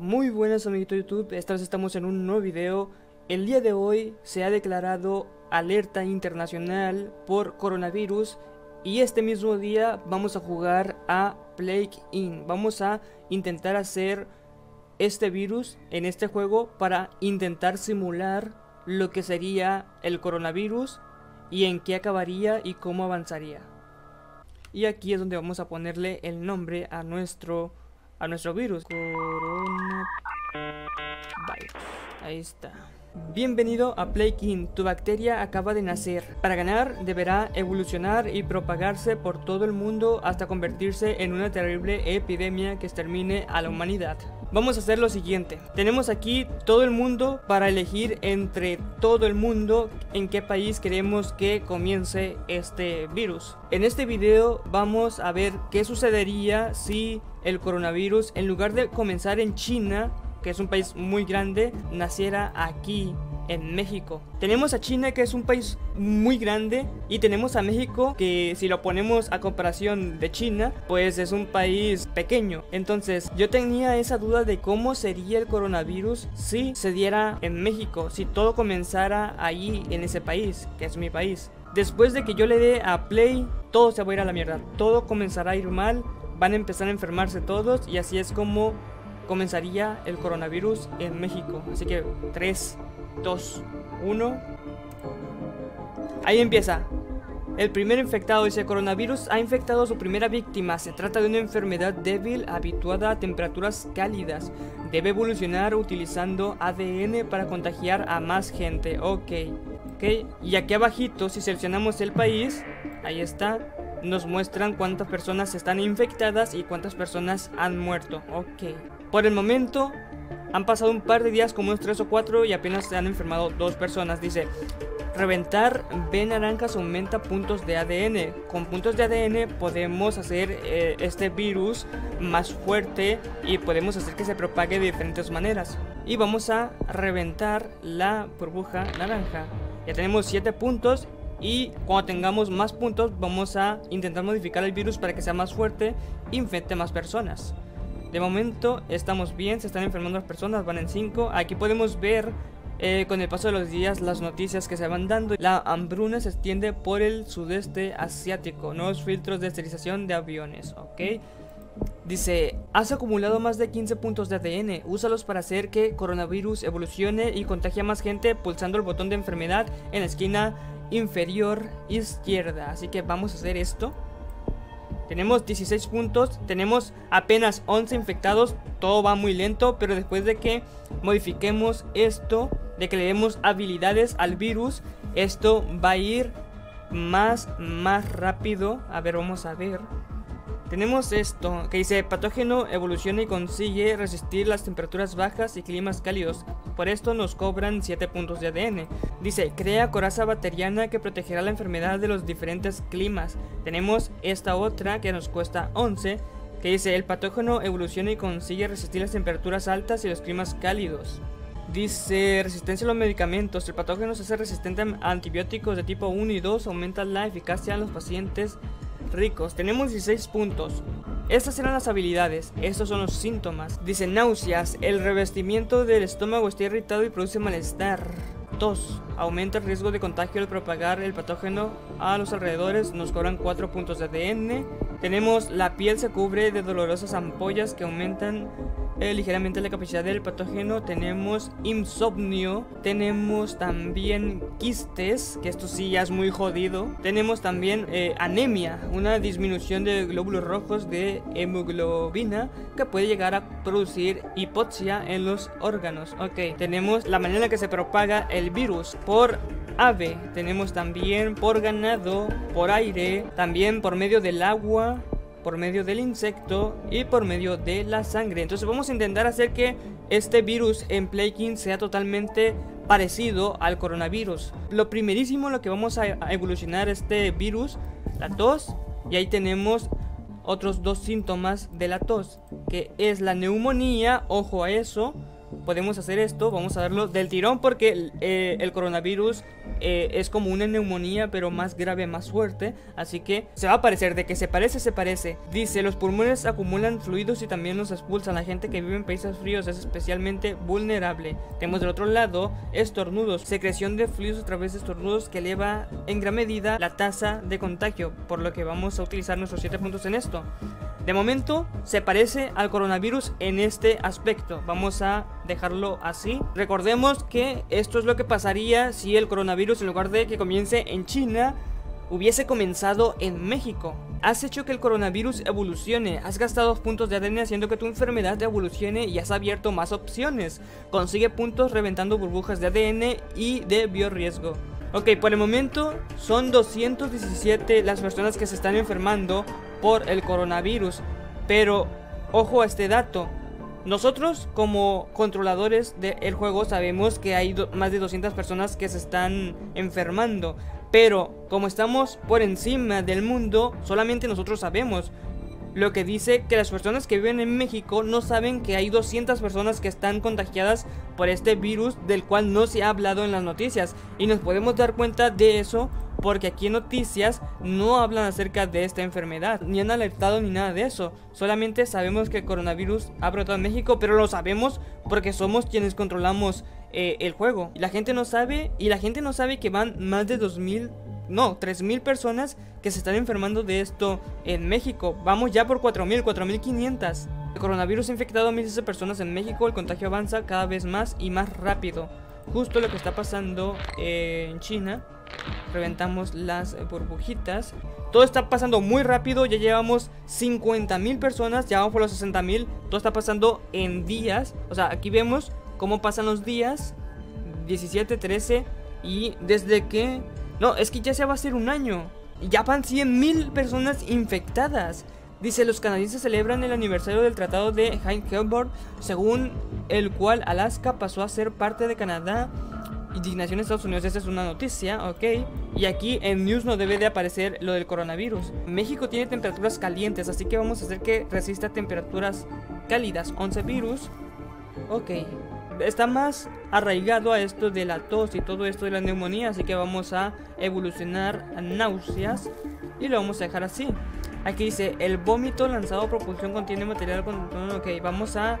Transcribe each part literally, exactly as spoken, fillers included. Muy buenas amiguitos de YouTube, esta vez estamos en un nuevo video. El día de hoy se ha declarado alerta internacional por coronavirus y este mismo día vamos a jugar a Plague Inc. Vamos a intentar hacer este virus en este juego para intentar simular lo que sería el coronavirus y en qué acabaría y cómo avanzaría. Y aquí es donde vamos a ponerle el nombre a nuestro a nuestro virus, coronavirus. Ahí está. Bienvenido a Plague Inc. Tu bacteria acaba de nacer. Para ganar deberá evolucionar y propagarse por todo el mundo hasta convertirse en una terrible epidemia que extermine a la humanidad. Vamos a hacer lo siguiente. Tenemos aquí todo el mundo para elegir entre todo el mundo en qué país queremos que comience este virus. En este video vamos a ver qué sucedería si el coronavirus, en lugar de comenzar en China, que es un país muy grande, naciera aquí en México. Tenemos a China, que es un país muy grande, y tenemos a México, que si lo ponemos a comparación de China, pues es un país pequeño. Entonces yo tenía esa duda de cómo sería el coronavirus si se diera en México, si todo comenzara allí en ese país, que es mi país. Después de que yo le dé a play, todo se va a ir a la mierda, todo comenzará a ir mal, van a empezar a enfermarse todos y así es como comenzaría el coronavirus en México. Así que tres, dos, uno. Ahí empieza. El primer infectado dice: coronavirus ha infectado a su primera víctima. Se trata de una enfermedad débil habituada a temperaturas cálidas. Debe evolucionar utilizando A D N para contagiar a más gente. Ok, okay. Y aquí abajito, si seleccionamos el país, ahí está, nos muestran cuántas personas están infectadas y cuántas personas han muerto. Ok. Por el momento han pasado un par de días, como unos tres o cuatro, y apenas se han enfermado dos personas. Dice: reventar B naranjas aumenta puntos de A D N. Con puntos de A D N podemos hacer eh, este virus más fuerte y podemos hacer que se propague de diferentes maneras. Y vamos a reventar la burbuja naranja. Ya tenemos siete puntos. Y cuando tengamos más puntos vamos a intentar modificar el virus para que sea más fuerte e infecte más personas. De momento estamos bien, se están enfermando las personas, van en cinco. Aquí podemos ver eh, con el paso de los días las noticias que se van dando. La hambruna se extiende por el sudeste asiático. Nuevos filtros de esterilización de aviones, ok. Dice: has acumulado más de quince puntos de A D N, úsalos para hacer que coronavirus evolucione y contagie a más gente pulsando el botón de enfermedad en la esquina inferior izquierda. Así que vamos a hacer esto. Tenemos dieciséis puntos, tenemos apenas once infectados, todo va muy lento, pero después de que modifiquemos esto, de que le demos habilidades al virus, esto va a ir más, más rápido. A ver, vamos a ver. Tenemos esto que dice: patógeno evoluciona y consigue resistir las temperaturas bajas y climas cálidos. Por esto nos cobran siete puntos de A D N. Dice: crea coraza bacteriana que protegerá la enfermedad de los diferentes climas. Tenemos esta otra que nos cuesta once, que dice: el patógeno evoluciona y consigue resistir las temperaturas altas y los climas cálidos. Dice: resistencia a los medicamentos. El patógeno se hace resistente a antibióticos de tipo uno y dos, aumenta la eficacia en los pacientes ricos. Tenemos dieciséis puntos. Estas eran las habilidades, estos son los síntomas. Dice: náuseas, el revestimiento del estómago está irritado y produce malestar. Tos, aumenta el riesgo de contagio al propagar el patógeno a los alrededores, nos cobran cuatro puntos de A D N. Tenemos: la piel se cubre de dolorosas ampollas que aumentan eh, ligeramente la capacidad del patógeno. Tenemos insomnio, tenemos también quistes, que esto sí ya es muy jodido. Tenemos también eh, anemia, una disminución de glóbulos rojos de hemoglobina que puede llegar a producir hipoxia en los órganos. Ok, tenemos la manera en la que se propaga el virus: por ave, tenemos también por ganado, por aire, también por medio del agua, por medio del insecto y por medio de la sangre. Entonces vamos a intentar hacer que este virus en Plague Inc sea totalmente parecido al coronavirus. Lo primerísimo lo que vamos a evolucionar este virus, la tos, y ahí tenemos otros dos síntomas de la tos, que es la neumonía, ojo a eso, podemos hacer esto, vamos a darlo del tirón porque eh, el coronavirus eh, es como una neumonía pero más grave, más fuerte, así que se va a parecer, de que se parece, se parece. Dice, los pulmones acumulan fluidos y también los expulsan, la gente que vive en países fríos es especialmente vulnerable. Tenemos del otro lado estornudos, secreción de fluidos a través de estornudos que eleva en gran medida la tasa de contagio, por lo que vamos a utilizar nuestros siete puntos en esto. De momento se parece al coronavirus en este aspecto, vamos a dejarlo así. Recordemos que esto es lo que pasaría si el coronavirus, en lugar de que comience en China, hubiese comenzado en México. Has hecho que el coronavirus evolucione, has gastado puntos de A D N haciendo que tu enfermedad evolucione y has abierto más opciones. Consigue puntos reventando burbujas de A D N y de biorriesgo. Ok, por el momento son doscientas diecisiete las personas que se están enfermando por el coronavirus, pero ojo a este dato. Nosotros como controladores del juego sabemos que hay más de doscientas personas que se están enfermando, pero como estamos por encima del mundo, solamente nosotros sabemos. Lo que dice que las personas que viven en México no saben que hay doscientas personas que están contagiadas por este virus del cual no se ha hablado en las noticias. Y nos podemos dar cuenta de eso porque aquí en noticias no hablan acerca de esta enfermedad, ni han alertado ni nada de eso. Solamente sabemos que el coronavirus ha brotado en México, pero lo sabemos porque somos quienes controlamos eh, el juego. La gente no sabe, y la gente no sabe que van más de dos mil, no, tres mil personas que se están enfermando de esto en México. Vamos ya por cuatro mil, cuatro mil quinientas. El coronavirus ha infectado a miles de personas en México, el contagio avanza cada vez más y más rápido. Justo lo que está pasando eh, en China. Reventamos las burbujitas. Todo está pasando muy rápido. Ya llevamos cincuenta mil personas. Ya vamos por los sesenta mil. Todo está pasando en días. O sea, aquí vemos cómo pasan los días. diecisiete, trece. Y desde que... No, es que ya se va a hacer un año. Ya van cien mil personas infectadas. Dice, los canadienses celebran el aniversario del tratado de Hyde-Harbour, según el cual Alaska pasó a ser parte de Canadá. Indignación en Estados Unidos, esa es una noticia, ok. Y aquí en News no debe de aparecer lo del coronavirus. México tiene temperaturas calientes, así que vamos a hacer que resista temperaturas cálidas. once virus, ok. Está más arraigado a esto de la tos y todo esto de la neumonía, así que vamos a evolucionar a náuseas y lo vamos a dejar así. Aquí dice, el vómito lanzado a propulsión contiene material con... Ok, vamos a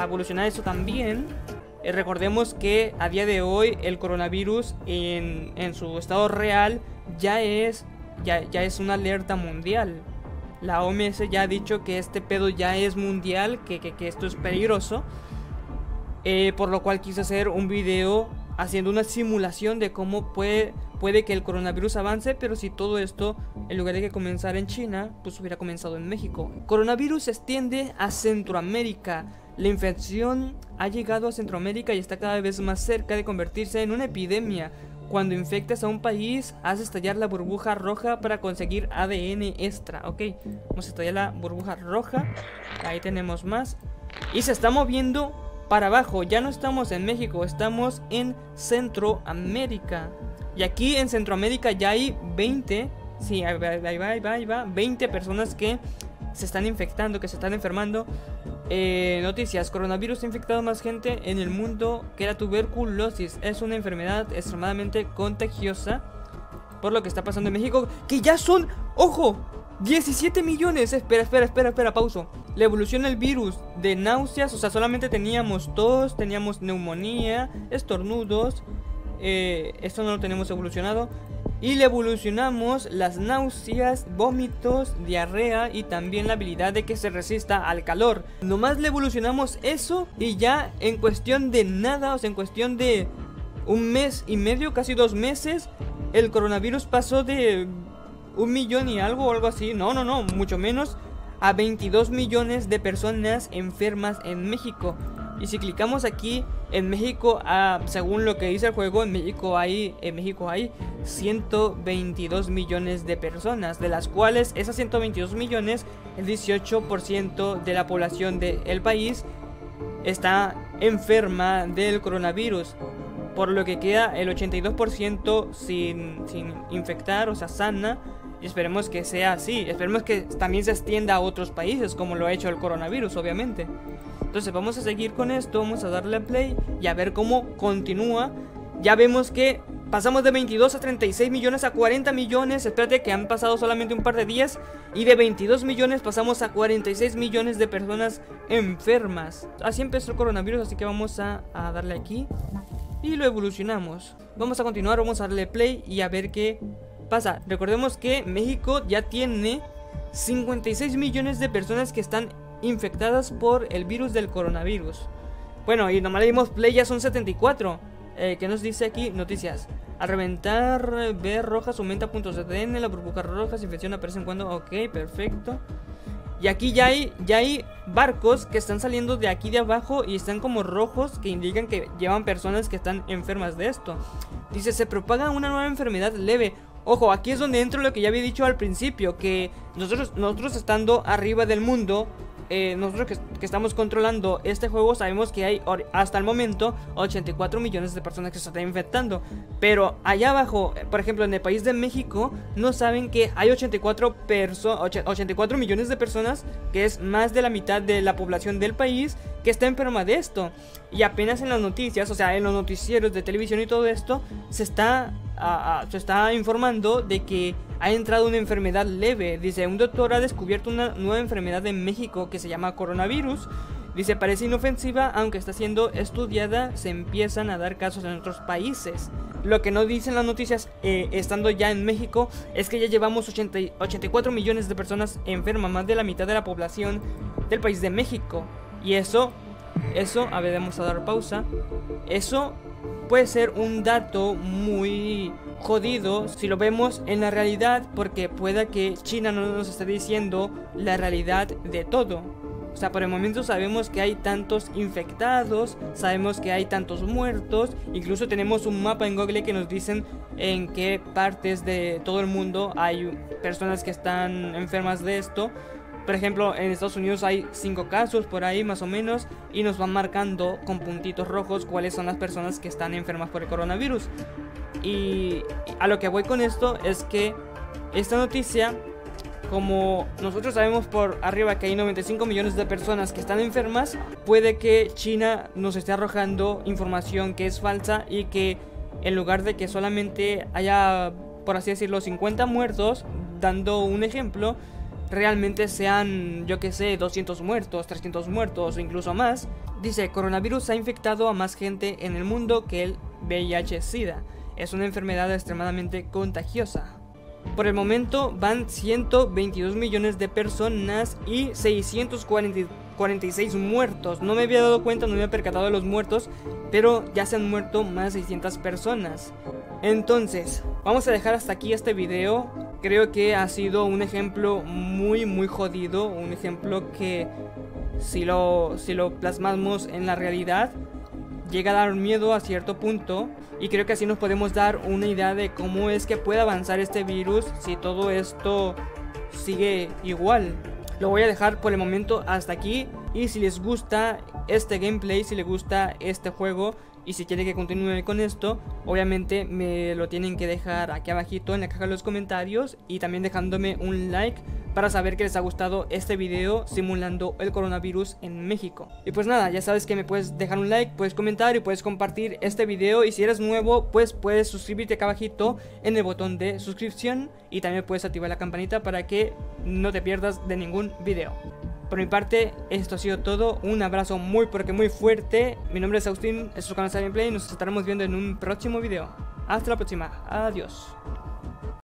evolucionar eso también. Eh, recordemos que a día de hoy el coronavirus en, en su estado real ya es, ya, ya es una alerta mundial. La O M S ya ha dicho que este pedo ya es mundial, que, que, que esto es peligroso. Eh, por lo cual quise hacer un video haciendo una simulación de cómo puede, puede que el coronavirus avance, pero si todo esto, en lugar de que comenzara en China, pues hubiera comenzado en México. El coronavirus se extiende a Centroamérica. La infección ha llegado a Centroamérica y está cada vez más cerca de convertirse en una epidemia. Cuando infectas a un país, haces estallar la burbuja roja para conseguir A D N extra. Ok, vamos a estallar la burbuja roja. Ahí tenemos más. Y se está moviendo para abajo, ya no estamos en México, estamos en Centroamérica. Y aquí en Centroamérica ya hay veinte, sí, ahí va, ahí va, ahí va, ahí va, veinte personas que se están infectando, que se están enfermando. Eh, noticias, coronavirus ha infectado más gente en el mundo que la tuberculosis. Es una enfermedad extremadamente contagiosa, por lo que está pasando en México, que ya son, ojo, diecisiete millones. Espera, espera, espera, espera, pauso. La evolución del virus de náuseas, o sea, solamente teníamos tos, teníamos neumonía, estornudos. Eh, esto no lo tenemos evolucionado. Y le evolucionamos las náuseas, vómitos, diarrea y también la habilidad de que se resista al calor. Nomás le evolucionamos eso y ya en cuestión de nada, o sea, en cuestión de un mes y medio, casi dos meses, el coronavirus pasó de un millón y algo o algo así, no, no, no, mucho menos, a veintidós millones de personas enfermas en México. Y si clicamos aquí, en México, ah, según lo que dice el juego, en México hay en México hay ciento veintidós millones de personas, de las cuales esas ciento veintidós millones, el dieciocho por ciento de la población del país está enferma del coronavirus, por lo que queda el ochenta y dos por ciento sin, sin infectar, o sea, sana. Y esperemos que sea así, esperemos que también se extienda a otros países como lo ha hecho el coronavirus, obviamente. Entonces vamos a seguir con esto, vamos a darle a play y a ver cómo continúa. Ya vemos que pasamos de veintidós a treinta y seis millones a cuarenta millones. Espérate que han pasado solamente un par de días. Y de veintidós millones pasamos a cuarenta y seis millones de personas enfermas. Así empezó el coronavirus, así que vamos a, a darle aquí. Y lo evolucionamos. Vamos a continuar, vamos a darle play y a ver qué pasa. Recordemos que México ya tiene cincuenta y seis millones de personas que están infectadas por el virus del coronavirus. Bueno, y nomás le dimos play, ya son setenta y cuatro. Eh, ¿Qué nos dice aquí? Noticias. Al reventar, ver rojas aumenta .cdn, las burbujas rojas, infección aparecen cuando... Ok, perfecto. Y aquí ya hay, ya hay barcos que están saliendo de aquí de abajo y están como rojos, que indican que llevan personas que están enfermas de esto. Dice, se propaga una nueva enfermedad leve. Ojo, aquí es donde entro lo que ya había dicho al principio, que nosotros, nosotros estando arriba del mundo... Eh, nosotros que, que estamos controlando este juego sabemos que hay hasta el momento ochenta y cuatro millones de personas que se están infectando. Pero allá abajo, por ejemplo en el país de México, no saben que hay ochenta y cuatro, perso ochenta y cuatro millones de personas, que es más de la mitad de la población del país, que está enferma de esto. Y apenas en las noticias, o sea en los noticieros de televisión y todo esto, se está, a, a, se está informando de que ha entrado una enfermedad leve. Dice, un doctor ha descubierto una nueva enfermedad en México que se llama coronavirus. Dice, parece inofensiva, aunque está siendo estudiada. Se empiezan a dar casos en otros países. Lo que no dicen las noticias, eh, estando ya en México, es que ya llevamos ochenta, ochenta y cuatro millones de personas enfermas, más de la mitad de la población del país de México. Y eso, eso, a ver, vamos a dar pausa. Eso... puede ser un dato muy jodido si lo vemos en la realidad, porque pueda que China no nos esté diciendo la realidad de todo. O sea, por el momento sabemos que hay tantos infectados, sabemos que hay tantos muertos, incluso tenemos un mapa en Google que nos dicen en qué partes de todo el mundo hay personas que están enfermas de esto. Por ejemplo, en Estados Unidos hay cinco casos por ahí más o menos, y nos van marcando con puntitos rojos cuáles son las personas que están enfermas por el coronavirus. Y a lo que voy con esto es que esta noticia, como nosotros sabemos por arriba que hay noventa y cinco millones de personas que están enfermas, puede que China nos esté arrojando información que es falsa y que en lugar de que solamente haya, por así decirlo, cincuenta muertos, dando un ejemplo, realmente sean, yo que sé, doscientos muertos, trescientos muertos o incluso más. Dice, coronavirus ha infectado a más gente en el mundo que el V I H SIDA. Es una enfermedad extremadamente contagiosa. Por el momento van ciento veintidós millones de personas y seiscientos cuarenta y seis muertos. No me había dado cuenta, no me había percatado de los muertos, pero ya se han muerto más de seiscientas personas. Entonces, vamos a dejar hasta aquí este video. Creo que ha sido un ejemplo muy muy jodido, un ejemplo que si lo, si lo plasmamos en la realidad llega a dar miedo a cierto punto, y creo que así nos podemos dar una idea de cómo es que puede avanzar este virus si todo esto sigue igual. Lo voy a dejar por el momento hasta aquí, y si les gusta este gameplay, si les gusta este juego y si quieren que continúe con esto, obviamente me lo tienen que dejar aquí abajito en la caja de los comentarios, y también dejándome un like para saber que les ha gustado este video simulando el coronavirus en México. Y pues nada, ya sabes que me puedes dejar un like, puedes comentar y puedes compartir este video, y si eres nuevo pues puedes suscribirte acá abajito en el botón de suscripción, y también puedes activar la campanita para que no te pierdas de ningún video. Por mi parte, esto ha sido todo. Un abrazo muy, porque muy fuerte. Mi nombre es Agustín, esto es Canal Gameplay, y nos estaremos viendo en un próximo video. Hasta la próxima. Adiós.